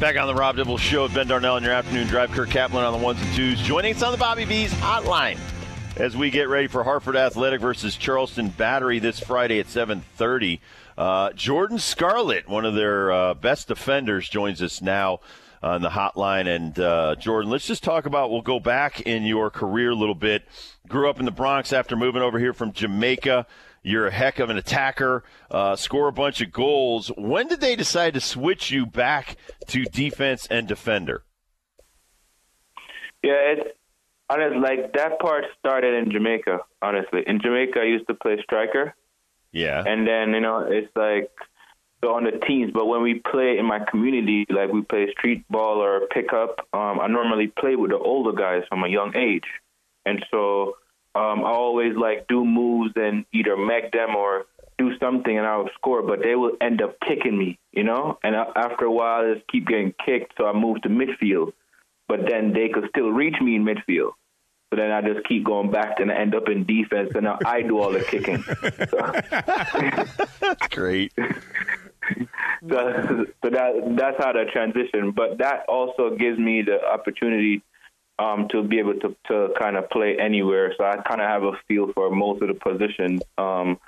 Back on the Rob Dibble Show with Ben Darnell in your afternoon drive. Kirk Kaplan on the ones and twos. Joining us on the Bobby B's hotline as we get ready for Hartford Athletic versus Charleston Battery this Friday at 7:30. Jordan Scarlett, one of their best defenders, joins us now on the hotline. And, Jordan, let's just talk about, we'll go back in your career a little bit. Grew up in the Bronx after moving over here from Jamaica. You're a heck of an attacker, score a bunch of goals. When did they decide to switch you back to defense and defender? Yeah, honestly, like that part started in Jamaica, honestly. In Jamaica, I used to play striker. Yeah. And then, you know, it's like so on the teams. But when we play in my community, like we play street ball or pickup, I normally play with the older guys from a young age. And so I always, like, do moves and either mech them or do something and I'll score. But they will end up kicking me, you know. And after a while, I just keep getting kicked, so I move to midfield. But then they could still reach me in midfield. So then I just keep going back and I end up in defense, and now I do all the kicking. So. That's great. So that's how that transition. But that also gives me the opportunity to be able to kind of play anywhere. So I kind of have a feel for most of the positions in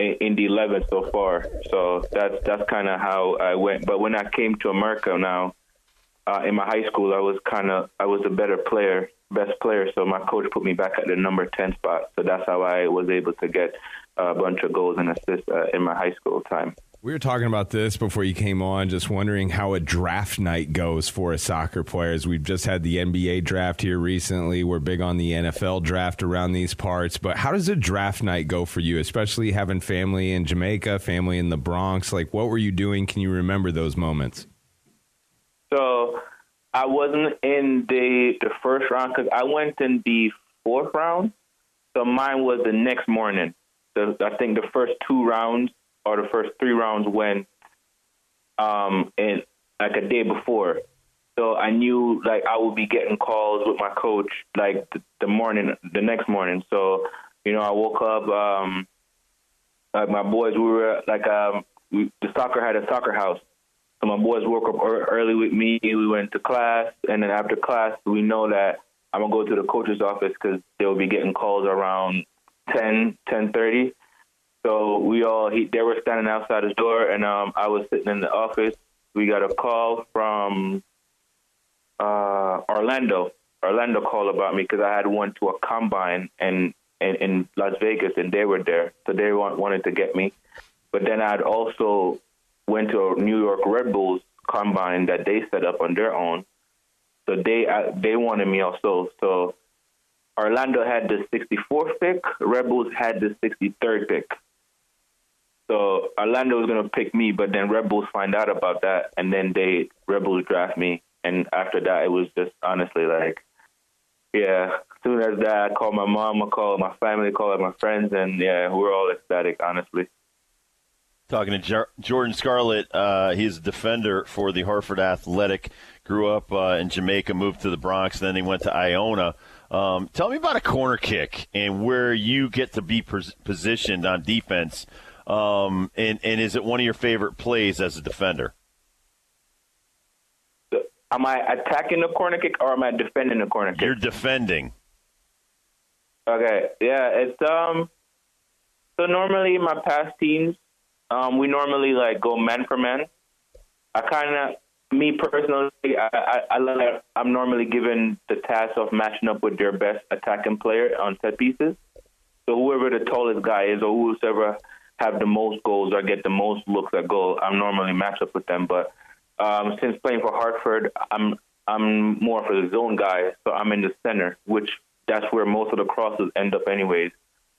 the 11 so far. So that's kind of how I went. But when I came to America now, in my high school, I was a better player, best player. So my coach put me back at the number 10 spot. So that's how I was able to get a bunch of goals and assists in my high school time. We were talking about this before you came on, just wondering how a draft night goes for a soccer player. As we've just had the NBA draft here recently. We're big on the NFL draft around these parts. But how does a draft night go for you, especially having family in Jamaica, family in the Bronx? Like, what were you doing? Can you remember those moments? So I wasn't in the first round because I went in the fourth round. So mine was the next morning. So I think the first two rounds, or the first three rounds went in like a day before. So I knew like I would be getting calls with my coach like the next morning. So, you know, I woke up, like my boys, we were like, had a soccer house. So my boys woke up early with me. We went to class. And then after class, we know that I'm going to go to the coach's office because they'll be getting calls around 10:30. So they were standing outside his door, and I was sitting in the office. We got a call from Orlando. Orlando called about me because I had went to a combine in Las Vegas, and they were there. So they wanted to get me. But then I'd also went to a New York Red Bulls combine that they set up on their own. So they wanted me also. So Orlando had the 64th pick. Red Bulls had the 63rd pick. So Orlando was going to pick me, but then Red Bulls find out about that, and then Red Bulls draft me. And after that, it was just honestly like, yeah, as soon as that, I called my mom, I called my family, I called my friends, and yeah, we're all ecstatic, honestly. Talking to Jordan Scarlett, he's a defender for the Hartford Athletic. Grew up in Jamaica, moved to the Bronx, then he went to Iona. Tell me about a corner kick and where you get to be positioned on defense. And is it one of your favorite plays as a defender? Am I attacking the corner kick or am I defending the corner kick? You're defending. Okay. Yeah. It's, so normally in my past teams, we normally like go man for man. I kind of, me personally, I'm normally given the task of matching up with their best attacking player on set pieces. So whoever the tallest guy is or whoever have the most goals or get the most looks at goal, I'm normally matched up with them. But since playing for Hartford, I'm more for the zone guy, so I'm in the center, which that's where most of the crosses end up anyways.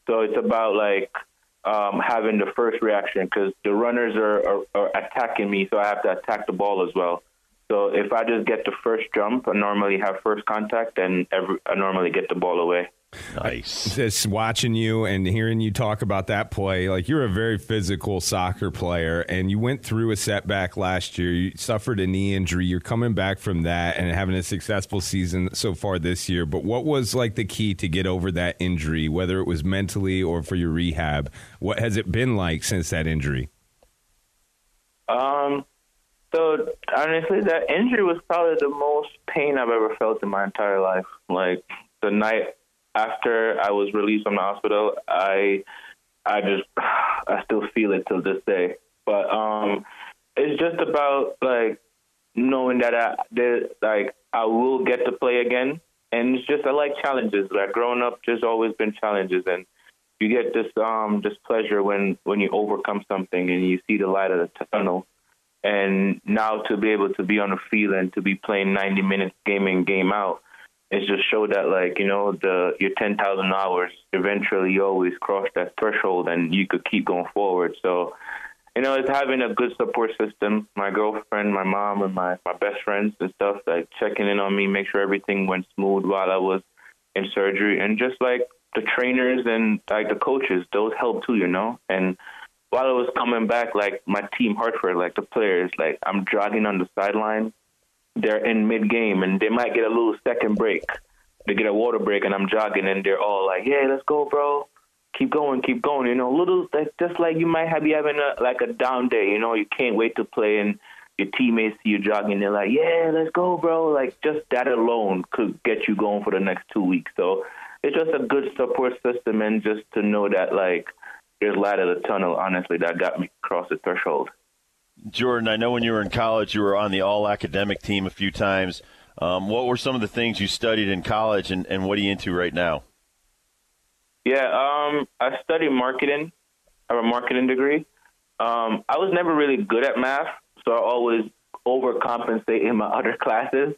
So it's about like having the first reaction because the runners are attacking me, so I have to attack the ball as well. So if I just get the first jump, I normally have first contact, and I normally get the ball away. Nice. Just watching you and hearing you talk about that play, like you're a very physical soccer player, and you went through a setback last year. You suffered a knee injury. You're coming back from that and having a successful season so far this year. But what was like the key to get over that injury, whether it was mentally or for your rehab? What has it been like since that injury? So, honestly, that injury was probably the most pain I've ever felt in my entire life. Like, the night after I was released from the hospital, I still feel it till this day. But it's just about, like, knowing that I will get to play again. And it's just, I like challenges. Like, growing up, there's always been challenges. And you get this pleasure when you overcome something and you see the light of the tunnel. And now to be able to be on the field and to be playing 90 minutes game in, game out, it just showed that, like, you know, your 10,000 hours, eventually you always cross that threshold and you could keep going forward. So, you know, it's having a good support system. My girlfriend, my mom, and my best friends and stuff, like, checking in on me, make sure everything went smooth while I was in surgery. And just, like, the trainers and, like, the coaches, those help too, you know? And while I was coming back, like, my team, Hartford, like, the players, like, I'm jogging on the sideline. They're in mid-game, and they might get a little second break. They get a water break, and I'm jogging, and they're all like, yeah, let's go, bro. Keep going, you know, little, like, just like you might be having, a down day, you know, you can't wait to play, and your teammates see you jogging, they're like, yeah, let's go, bro. Like, just that alone could get you going for the next 2 weeks. So it's just a good support system, and just to know that, like, there's light of the tunnel, honestly, that got me across the threshold. Jordan, I know when you were in college, you were on the all-academic team a few times. What were some of the things you studied in college, and what are you into right now? Yeah, I studied marketing. I have a marketing degree. I was never really good at math, so I always overcompensate in my other classes.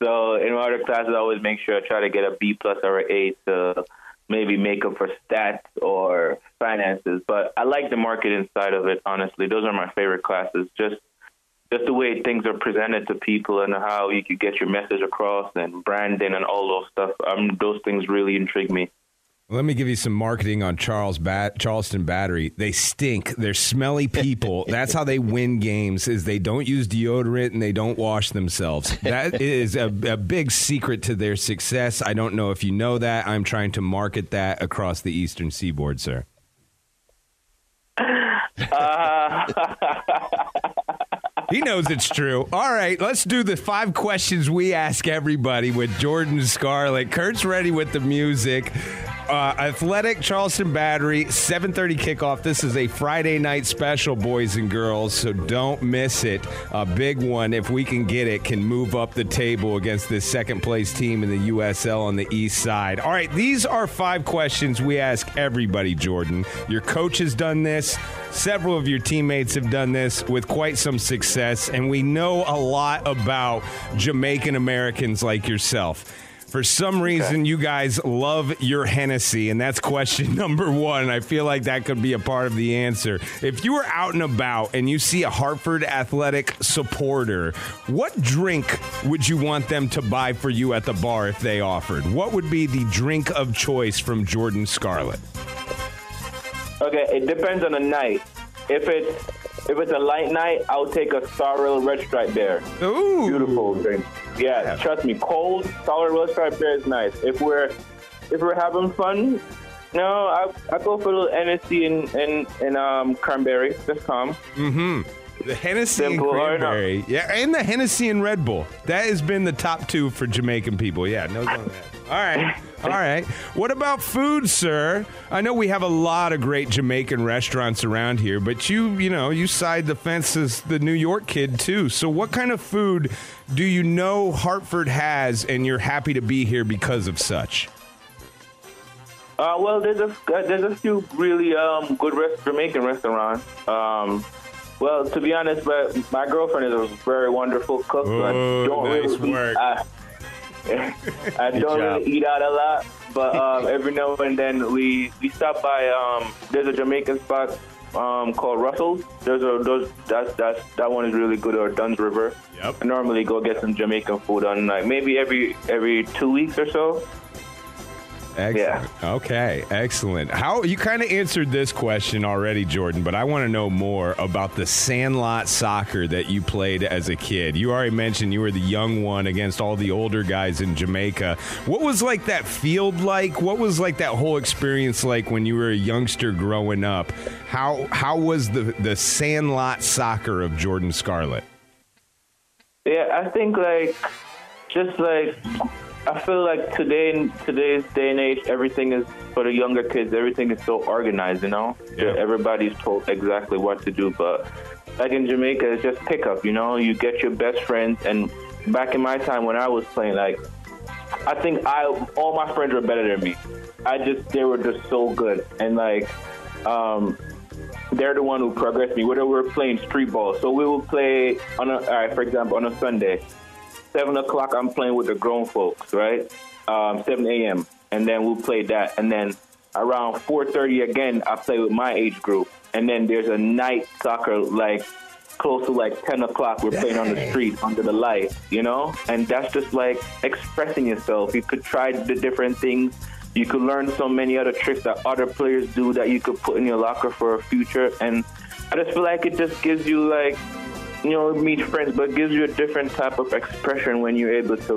So in my other classes, I always make sure I try to get a B+ or an A to maybe make up for stats or finances. But I like the marketing side of it, honestly. Those are my favorite classes. Just the way things are presented to people and how you could get your message across and branding and all those stuff. Those things really intrigue me. Let me give you some marketing on Charleston Battery. They stink. They're smelly people. That's how they win games, is they don't use deodorant and they don't wash themselves. That is a big secret to their success. I don't know if you know that. I'm trying to market that across the Eastern Seaboard, sir. He knows it's true. All right, let's do the 5 questions we ask everybody with Jordan Scarlett. Kurt's ready with the music. Athletic, Charleston Battery, 7:30 kickoff. This is a Friday night special, boys and girls, so don't miss it. A big one, if we can get it, can move up the table against this second-place team in the USL on the east side. All right, these are 5 questions we ask everybody, Jordan. Your coach has done this. Several of your teammates have done this with quite some success, and we know a lot about Jamaican Americans like yourself. For some reason, okay, you guys love your Hennessy, and that's question number 1. I feel like that could be a part of the answer. If you were out and about and you see a Hartford Athletic supporter, what drink would you want them to buy for you at the bar if they offered? What would be the drink of choice from Jordan Scarlett? Okay, it depends on the night. If it's a light night, I'll take a Sorrel Red Stripe beer. Ooh. Beautiful drink. Yeah, trust me, cold Sorrel Red Stripe beer is nice. If we're having fun, no, I go for a little Hennessy and cranberry. Just calm. Mm-hmm. The Hennessy Simple and cranberry. Yeah, and the Hennessy and Red Bull. That has been the top 2 for Jamaican people. Yeah, no doubt. All right. What about food, sir? I know we have a lot of great Jamaican restaurants around here, but you side the fence as the New York kid, too. So what kind of food do you know Hartford has and you're happy to be here because of such? Well, there's a few really good Jamaican restaurants. Well, to be honest, but my girlfriend is a very wonderful cook. Oh, so I don't really work. I don't really eat out a lot, but every now and then we stop by. There's a Jamaican spot called Russell's. That one is really good. Or Dunn's River. Yep. I normally go get some Jamaican food on, like, maybe every 2 weeks or so. Excellent. Yeah. Okay, excellent. How you kind of answered this question already, Jordan, but I want to know more about the sandlot soccer that you played as a kid. You already mentioned you were the young one against all the older guys in Jamaica. What was, like, that field like? What was, like, that whole experience like when you were a youngster growing up? How was the sandlot soccer of Jordan Scarlett? Yeah, I think I feel like today's day and age, everything is, for the younger kids, everything is so organized, you know? Yeah. Everybody's told exactly what to do, but like in Jamaica, it's just pick up, you know? You get your best friends, and back in my time when I was playing, I think all my friends were better than me. They were just so good, and they're the one who progressed me. Whether we're playing street ball, so we will play for example, on a Sunday, 7 o'clock. I'm playing with the grown folks, right? 7 a.m. and then we'll play that, and then around 4:30 again, I play with my age group, and then there's a night soccer close to 10 o'clock, we're playing on the street, under the lights, you know? And that's just expressing yourself. You could try the different things. You could learn so many other tricks that other players do that you could put in your locker for a future. And I just feel like it just gives you meet friends, but it gives you a different type of expression when you're able to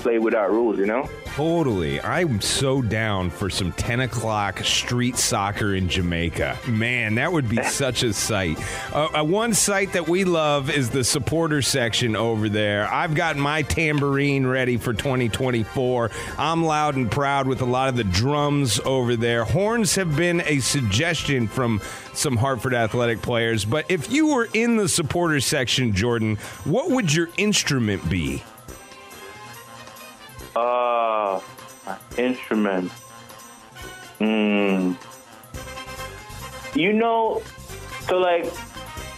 play without rules, you know? Totally. I'm so down for some 10 o'clock street soccer in Jamaica. Man, that would be such a sight. One sight that we love is the supporter section over there. I've got my tambourine ready for 2024. I'm loud and proud with a lot of the drums over there. Horns have been a suggestion from some Hartford Athletic players, but if you were in the supporters section, Jordan, what would your instrument be? My instrument.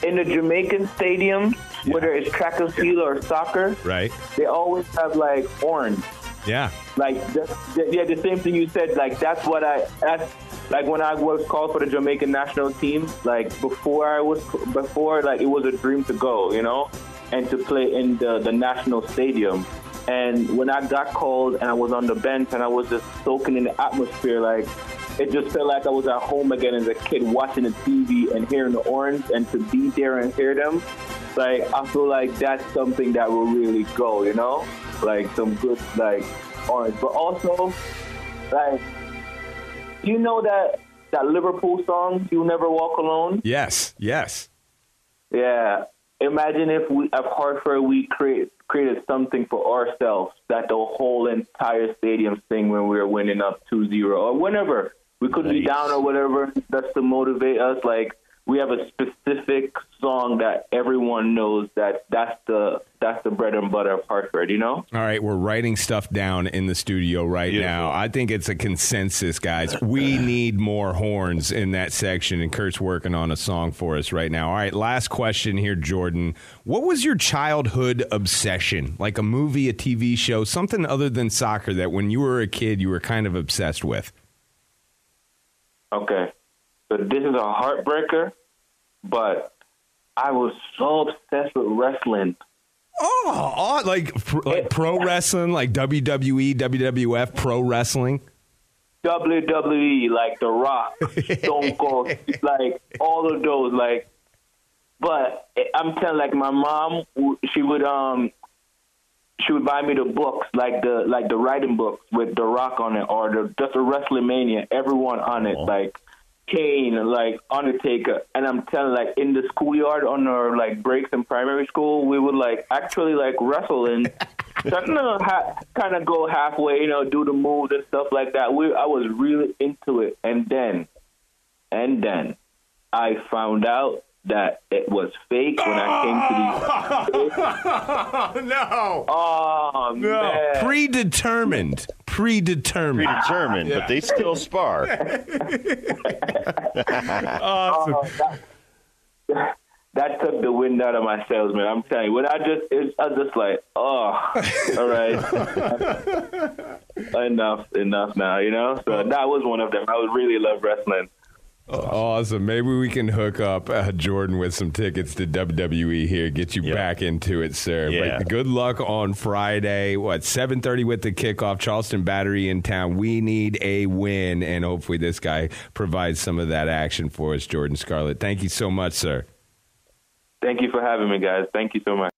In the Jamaican stadium, yeah, whether it's track and field or soccer, right? They always have orange. Yeah. The same thing you said. That's what I asked. When I was called for the Jamaican national team, before it was a dream to go, you know, and to play in the national stadium. And when I got called and I was on the bench and I was just soaking in the atmosphere, it just felt like I was at home again as a kid, watching the TV and hearing the orange, and to be there and hear them, I feel like that's something that will really go, you know, some good orange. But also you know that Liverpool song, "You'll Never Walk Alone"? Yes, yes. Yeah. Imagine if we at Hartford created something for ourselves that the whole entire stadium sing when we were winning up 2-0 or whenever. We could be down or whatever. That's to motivate us. We have a specific song that everyone knows that's the bread and butter of Hartford, you know? All right, we're writing stuff down in the studio right now. I think it's a consensus, guys. We need more horns in that section, and Kurt's working on a song for us right now. All right, last question here, Jordan. What was your childhood obsession? Like a movie, a TV show, something other than soccer that when you were a kid you were kind of obsessed with? Okay. So this is a heartbreaker, but I was so obsessed with wrestling. Oh, pro wrestling, like WWE, WWF, pro wrestling? WWE, The Rock, Stone Cold, all of those. But I'm telling my mom, she would buy me the books, the writing books with The Rock on it, or just the WrestleMania, everyone on it, Kane, Undertaker, and I'm telling in the schoolyard on our breaks in primary school, we would actually wrestle and kind of go halfway, you know, do the moves and stuff like that. I was really into it, and then I found out that it was fake when I came to the no. Oh no. Man. Predetermined, yeah. But they still spar. Awesome. That took the wind out of my sails, man. I'm telling you, all right, enough now, you know. So that was one of them. I really love wrestling. Awesome. Maybe we can hook up Jordan with some tickets to WWE here, get you back into it, sir. Yeah. But good luck on Friday. 7:30 with the kickoff. Charleston Battery in town. We need a win, and hopefully this guy provides some of that action for us, Jordan Scarlett. Thank you so much, sir. Thank you for having me, guys. Thank you so much.